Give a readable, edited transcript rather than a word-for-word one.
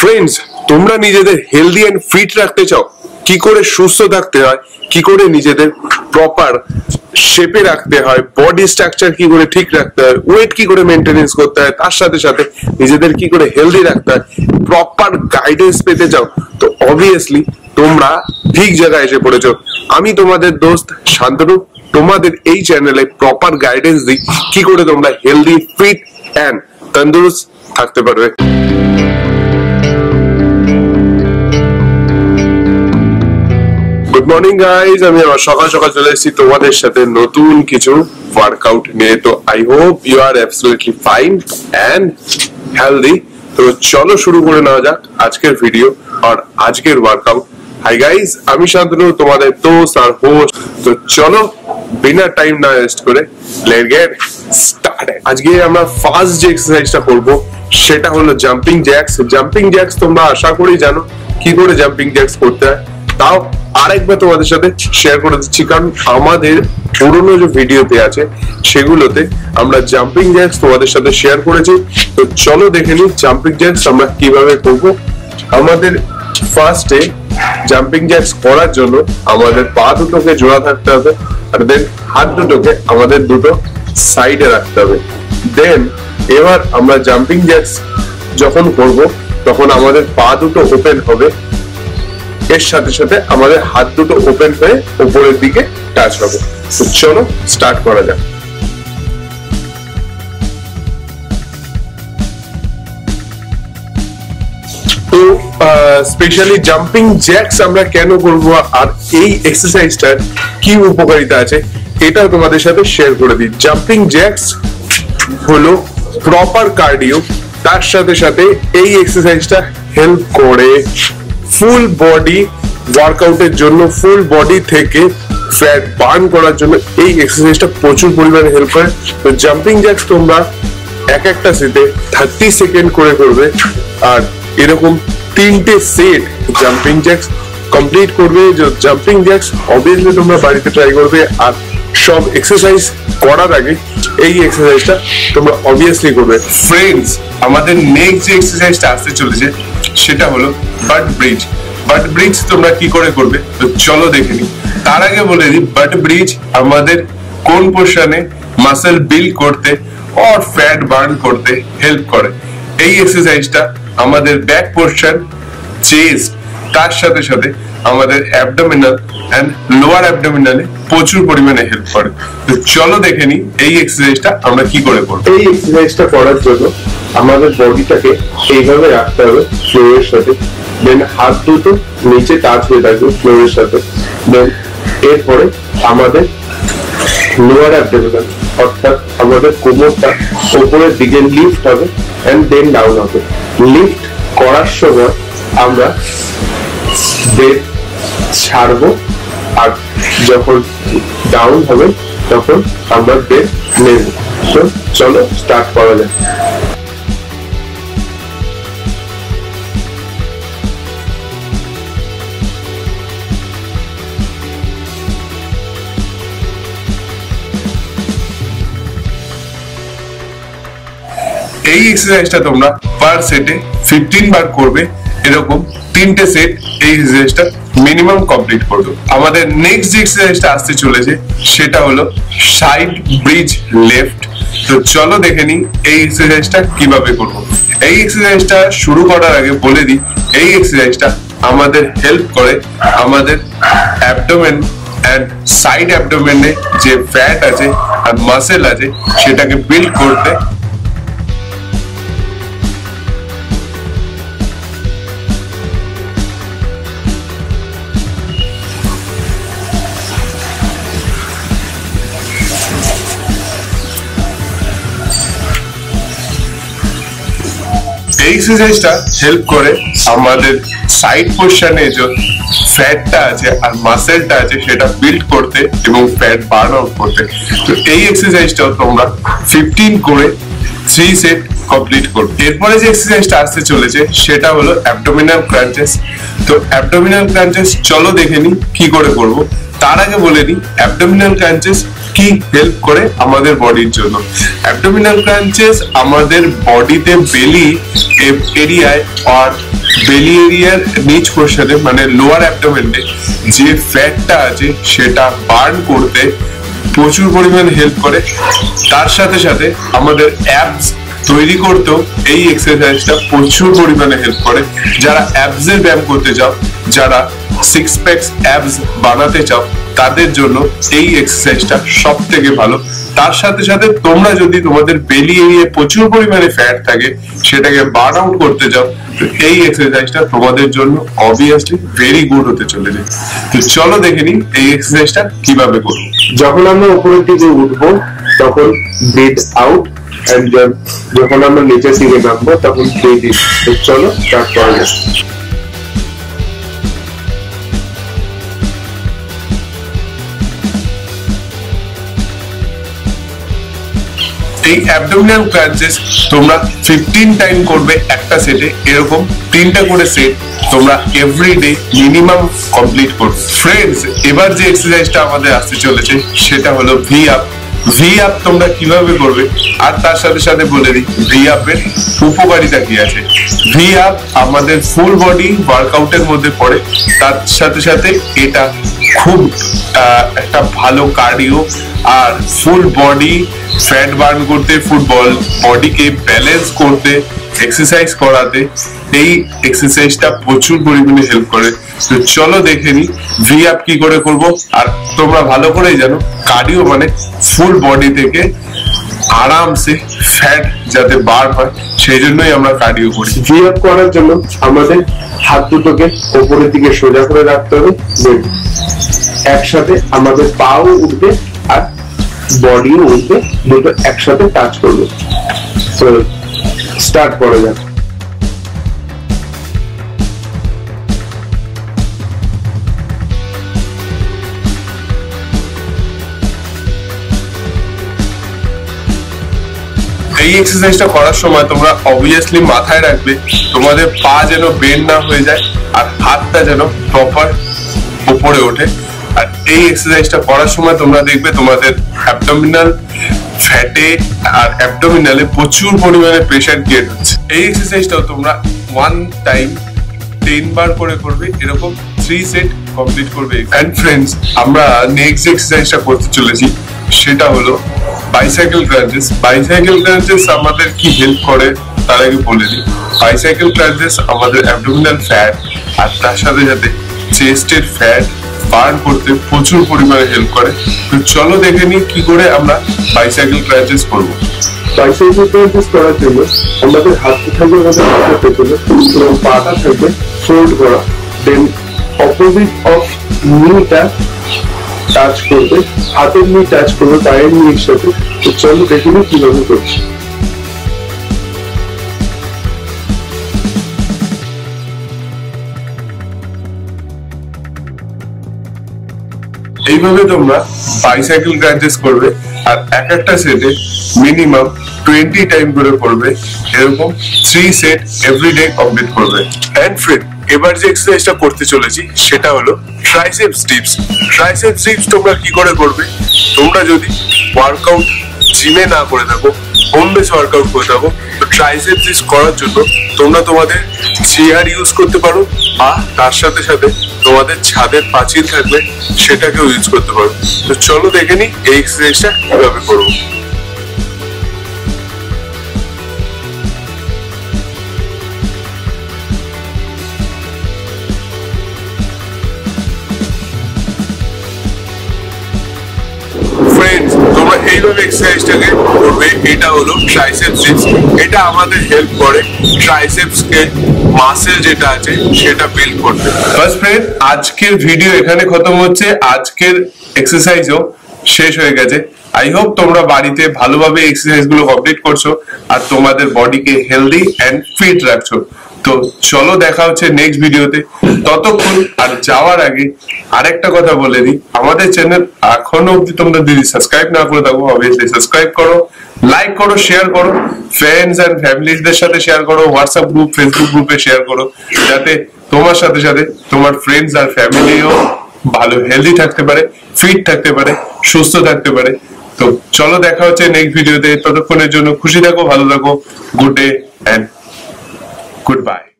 Friends तुम्हारा निजेদের healthy and fit रखते चाओ कि करे सुस्थ থাকতে হয় कि करे निजेদের प्रॉपर शेपे रखते हैं बॉडी स्ट्रक्चर की करे ठीक रखते हैं वेट की करे मेंटेनेंस करते हैं তার সাথে সাথে निजेদের की करे हेल्दी रखते हैं प्रॉपर गाइडेंस পেতে চাও तो obviously তোমরা ঠিক জায়গায় এসে পড়েছো। আমি তোমাদের दोस्त শান্তনু তোমাদের এই চ্যানেলে প্রপার গাইডেন্স দিই কি করে তোমরা হেলদি ফিট এন্ড তন্দুরুস্ত থাকতে পারবে। मॉर्निंग गाइज আমি আবার সকাল সকাল চলে এসেছি তোমাদের সাথে নতুন কিছু ওয়ার্কআউট নিয়ে। তো I hope you are absolutely fine and healthy. তো চলো শুরু করে নেওয়া যাক আজকের ভিডিও আর আজকের ওয়ার্কআউট। হাই গাইজ আমি শান্তনু তোমাদের दोस्त আর হোস্ট। তো চলো বিনা টাইম না ওয়েস্ট করে লেটস গেট স্টার্টেড। আজকে আমরা ফার্স্ট যে এক্সারসাইজটা করব সেটা হলো জাম্পিং জ্যাকস। জাম্পিং জ্যাকস তোমরা আশা করি জানো কি করে জাম্পিং জ্যাকস করতে হয়। তাও আরেকবার তোমাদের সাথে শেয়ার করে দিচ্ছি কারণ আমাদের পুরনো যে ভিডিওতে আছে সেগুলোতে আমরা জাম্পিং জ্যাকস তোমাদের সাথে শেয়ার করেছি। তো চলো দেখে নিই জাম্পিং জ্যাকস আমরা কিভাবে করব। আমাদের ফার্স্টে জাম্পিং জ্যাকস করার জন্য আমাদের পা দুটোকে জোড়া থাকতে হবে আর দেন হাত দুটোকে আমাদের দুটো সাইডে রাখতে হবে। দেন এবার আমরা জাম্পিং জ্যাকস যখন করব তখন আমাদের পা দুটো ওপেন হবে, এর সাথে সাথে আমাদের হাত দুটো ওপেন হয়ে উপরের দিকে টাচ হবে। তো চলো স্টার্ট করা যাক। তো স্পেশালি জাম্পিং জ্যাকস আমরা কেন করবো আর এই এক্সারসাইজটার কি উপকারিতা আছে এটা তোমাদের সাথে শেয়ার করে দিই। জাম্পিং জ্যাকস হলো প্রপার কার্ডিও, তার সাথে সাথে এই এক্সারসাইজটা হেল্প করে ফুল বডি ওয়ার্কআউটের জন্য, ফুল বডি থেকে ফ্যাট বার্ন করার জন্য এই এক্সারসাইজটা প্রচুর পরিমাণে হেল্প করে। তো জাম্পিং জ্যাকস তোমরা এক একটা সেটে 30 সেকেন্ড করে করবে আর এরকম তিনটে সেট জাম্পিং জ্যাকস কমপ্লিট করবে। জাম্পিং জ্যাকস অবভিয়াসলি তোমরা বাড়িতে ট্রাই করবে আর সব এক্সারসাইজ করার আগে এই এক্সারসাইজটা তোমরা অবভিয়াসলি করবে। ফ্রেন্ডস আমাদের নেক্সট যে এক্সারসাইজটা আসতে চলেছে সেটা হলো বাট ব্রিজ। বাট ব্রিজ তোমরা কি করে করবে তো চলো দেখে নি। তার আগে বলে দিই বাট ব্রিজ আমাদের কোন পোর্শনে মাসেল বিল্ড করতে আর ফ্যাট বার্ন করতে হেল্প করে। এই এক্সারসাইজটা আমাদের ব্যাক পোর্শন, চেস্ট, তার সাথে সাথে আমাদের অ্যাবডোমিনাল এন্ড লোয়ার অ্যাবডোমিনালে প্রচুর পরিমাণে হেল্প করে। তো চলো দেখে নি এই এক্সারসাইজটা আমরা কি করে করব। এই এক্সারসাইজটা করার জন্য আমাদের বডিটাকে এইভাবে রাখতে হবে ফ্লোরের সাথে, দেন হাত দুটো নিচে টাচ হয়ে থাকবে ফ্লোরের সাথে, দেন এরপরে আমাদের লোয়ার অ্যাবডোমিনাল অর্থাৎ আমাদের কোমরটা উপরের দিকে লিফট হবে এন্ড দেন ডাউন হবে। লিফট করার সময় আমরা ব্রেথ ছাড়বো আর যখন ডাউন হবে তখন আমরা ব্রেথ নেব। তো চলো স্টার্ট করা যাক। এই এক্সারসাইজটা তোমরা পার সেটে 15 বার করবে, এরকম তিনটে সেট এই এক্সারসাইজটা মিনিমাম কমপ্লিট করবে। আমাদের নেক্সট যে এক্সারসাইজটা আসতে চলেছে সেটা হলো সাইড ব্রিজ লেফট। তো চলো দেখে নিই এই এক্সারসাইজটা কিভাবে করব। এই এক্সারসাইজটা শুরু করার আগে বলে দিই এই এক্সারসাইজটা আমাদের হেল্প করে আমাদের অ্যাবডোমেন এন্ড সাইড অ্যাবডোমেনে যে ফ্যাট আছে আর মাসেল আছে সেটাকে বিল্ড করতে। এই এক্সারসাইজটা হেল্প করে আমাদের সাইড পোর্শনে যে ফ্যাটটা আছে আর মাসেলটা আছে সেটা বিল্ড করতে এবং ফ্যাট বার্ন আউট করতে। তো এই এক্সারসাইজটাও তোমরা 15 করে 3 সেট কমপ্লিট করবে। এরপরে যে এক্সারসাইজটা আসতে চলেছে সেটা হলো অ্যাবডোমিনাল ক্রাঞ্চেস। তো অ্যাবডোমিনাল ক্রাঞ্চেস চলো দেখে নিই কি করে করব। তার আগে বলে নিই অ্যাবডোমিনাল ক্রাঞ্চেস কি হেল্প করে আমাদের বডির জন্য। অ্যাবডোমিনাল ক্রাঞ্চেস আমাদের বডিতে বেলি এরিয়ায় আর বেলি এরিয়ার নিচ পোরশনে মানে লোয়ার অ্যাবডোমেনে যে ফ্যাটটা আছে সেটা বার্ন করতে প্রচুর পরিমাণ হেল্প করে। তার সাথে সাথে আমাদের অ্যাবস তৈরি করতেও এই এক্সারসাইজটা প্রচুর পরিমাণে হেল্প করে। যারা অ্যাবসের ব্যায়াম করতে চাও, যারা সিক্স প্যাকস অ্যাবস বানাতে চাও, তাদের জন্য এই এক্সারসাইজটা সব থেকে ভালো। তার সাথে সাথে তোমরা যদি তোমাদের বেলি এরিয়ায় প্রচুর পরিমাণে ফ্যাট থাকে সেটাকে বার্ন আউট করতে চাও, এই এক্সারসাইজটা তোমাদের জন্য অবভিয়াসলি ভেরি গুড হতে চলেছে। তো চলো দেখে নিই এই এক্সারসাইজটা কিভাবে করব। যখন আমরা উপরের দিকে উঠবো তখন ব্রেথ আউট, আর যখন আমরা নিচের দিকে নামবো তখন ব্রেথ ইন। চলো স্টার্ট করা যাক। এই অ্যাবডোমিনাল ক্রাঞ্চেস তোমরা 15 টাইম করবে একটা সেটে। এরকম তিনটা করে সেট তোমরা এভরিডে মিনিমাম কমপ্লিট করবে। ফ্রেন্ডস, এবার যে এক্সারসাইজটা আমাদের আসতে চলেছে সেটা হলো ভি আপ। ভি আপ তোমরা কিভাবে করবে আর তার সাথে সাথে বলে দিই ভি আপের উপকারিতা কি আছে। ভি আপ আমাদের ফুল বডি ওয়ার্কআউটের মধ্যে পড়ে, তার সাথে সাথে এটা খুব একটা ভালো কার্ডিও আর ফুল বডি ফ্যাট বার্ন করতে, ফুটবল বডিকে ব্যালেন্স করতে, এক্সারসাইজ করাতে এই এক্সারসাইজটা প্রচুর পরিমাণে হেল্প করে। তো চলো দেখে নিই ভি আপ কি করে করব। আর তোমরা ভালো করেই জানো কার্ডিও মানে ফুল বডি থেকে আরামসে ফ্যাট যাতে বার্ন হয় সেই জন্যই আমরা কার্ডিও করি। ভি আপ করার জন্য আমাদের হাত দুটোকে উপরের দিকে সোজা করে রাখতে হবে, একসাথে আমাদের পাও উঠবে আর বডিও উঠবে, দুটো একসাথে টাচ করবে। স্টার্ট করা যাক। এই এক্সারসাইজটা করার সময় তোমরা অবভিয়াসলি মাথায় রাখবে তোমাদের পা যেন বেন্ড না হয়ে যায় আর হাতটা যেন প্রপার উপরে ওঠে। আর এই এক্সারসাইজটা করার সময় তোমরা দেখবে তোমাদের অ্যাবডোমিনাল ফ্যাটে আর অ্যাবডোমিনালে প্রচুর পরিমাণে প্রেশার ক্রিয়েট হচ্ছে। এই এক্সারসাইজটাও তোমরা ওয়ান টাইম 10 বার করে করবে, এরকম 3 সেট কমপ্লিট করবে। এন্ড ফ্রেন্ডস, আমরা নেক্সট এক্সারসাইজটা করতে চলেছি সেটা হলো বাইসাইকেল ক্রাঞ্চেস। বাইসাইকেল ক্রাঞ্চেস আমাদের কি হেল্প করে তার আগে বলে দিই। বাইসাইকেল ক্রাঞ্চেস আমাদের অ্যাবডোমিনাল ফ্যাট আর তার সাথে সাথে চেস্টের ফ্যাট বার্ন করতে প্রচুর পরিমাণে হেল্প করে। তো চলো দেখে নিই কি করে আমরা বাইসাইকেল ক্রাঞ্চেস করব। বাইসাইকেল ক্রাঞ্চেস করার জন্য আমাদের হাতটা থাকবে আমাদের পেছনে এবং পাটা থাকবে ফোল্ড করা, দেন অপোজিট অফ নিটা টাচ করবে, হাতের নি টাচ করবে পায়ের নির সাথে। তো চলো দেখে নিই কিভাবে করছি। এইভাবে তোমরা বাইসাইকেল ক্রাঞ্চেস করবে আর এক একটা সেটে মিনিমাম 20 টাইম করে করবে, এরকম 3 সেট এভরিডে কমপ্লিট করবে। এন্ড ফ্রেন্ড, এবার যে এক্সারসাইজটা করতে চলেছি সেটা হলো ট্রাইসেপস ডিপস। ট্রাইসেপস ডিপস তোমরা কি করে করবে? তোমরা যদি ওয়ার্কআউট জিমে না করে থাকো, হোম বেস ওয়ার্কআউট করে থাকো, তো ট্রাইসেপস ডিপস করার জন্য তোমরা তোমাদের চেয়ার ইউজ করতে পারো বা তার সাথে সাথে তোমাদের ছাদের পাঁচিল থাকবে সেটাকেও ইউজ করতে পারো। তো চলো দেখে নিই এই এক্সারসাইজটা কিভাবে করবো। এইভাবে এক্সারসাইজটাকে করবে। এটা হলো ট্রাইসেপস ডিপস। এটা আমাদের হেল্প করে ট্রাইসেপসকে, মাসেল যেটা আছে সেটা বিল্ড করতে। বাস ফ্রেন্ড, আজকের ভিডিও এখানে খতম হচ্ছে। আজকের এক্সারসাইজও শেষ হয়ে গেছে। আই হোপ তোমরা বাড়িতে ভালোভাবে এক্সারসাইজগুলো কমপ্লিট করছো আর তোমাদের বডিকে হেলদি অ্যান্ড ফিট রাখছো। তো চলো দেখা হচ্ছে নেক্সট ভিডিওতে। ততক্ষণ আর যাওয়ার আগে আরেকটা কথা বলে দিই, আমাদের চ্যানেল এখনো অবধি তোমরা যদি সাবস্ক্রাইব না করে থাকো অবভিয়াসলি সাবস্ক্রাইব করো, লাইক করো, শেয়ার করো, ফ্রেন্ডস অ্যান্ড ফ্যামিলিদের সাথে শেয়ার করো, হোয়াটসঅ্যাপ গ্রুপ, ফেসবুক গ্রুপে শেয়ার করো, যাতে তোমার সাথে সাথে তোমার ফ্রেন্ডস আর ফ্যামিলিও ভালো হেলদি থাকতে পারে, ফিট থাকতে পারে, সুস্থ থাকতে পারে। তো চলো দেখা হচ্ছে নেক্সট ভিডিওতে। ততক্ষণের জন্য খুশি থাকো, ভালো থাকো, গুড ডে অ্যান্ড goodbye.